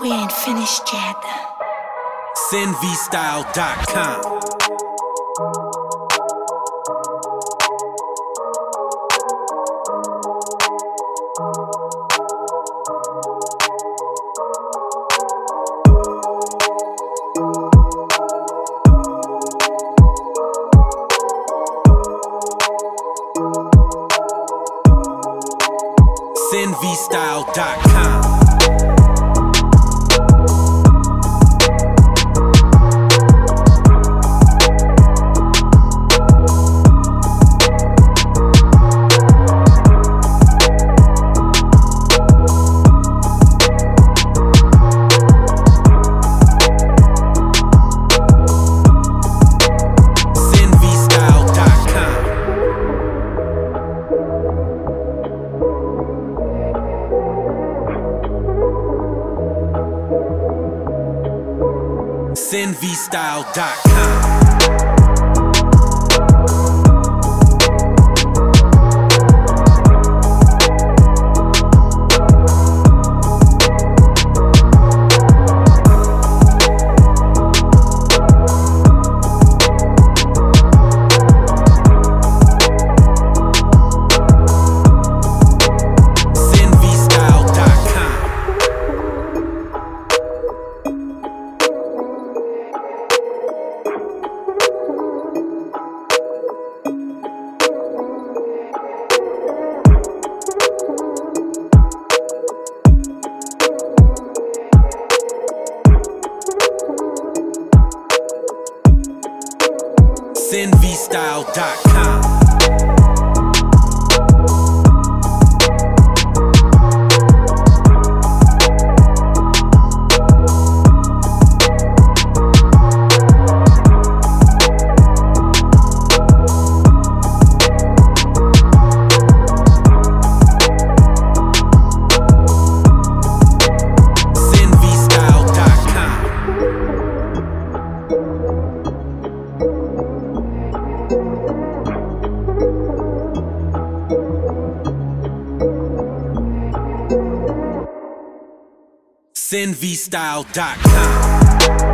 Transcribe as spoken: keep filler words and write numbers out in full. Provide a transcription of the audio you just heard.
We ain't finished yet. Sin V style dot com. Sin V style dot com. Sin V style dot com. Sin V style dot com. Sin V style dot com.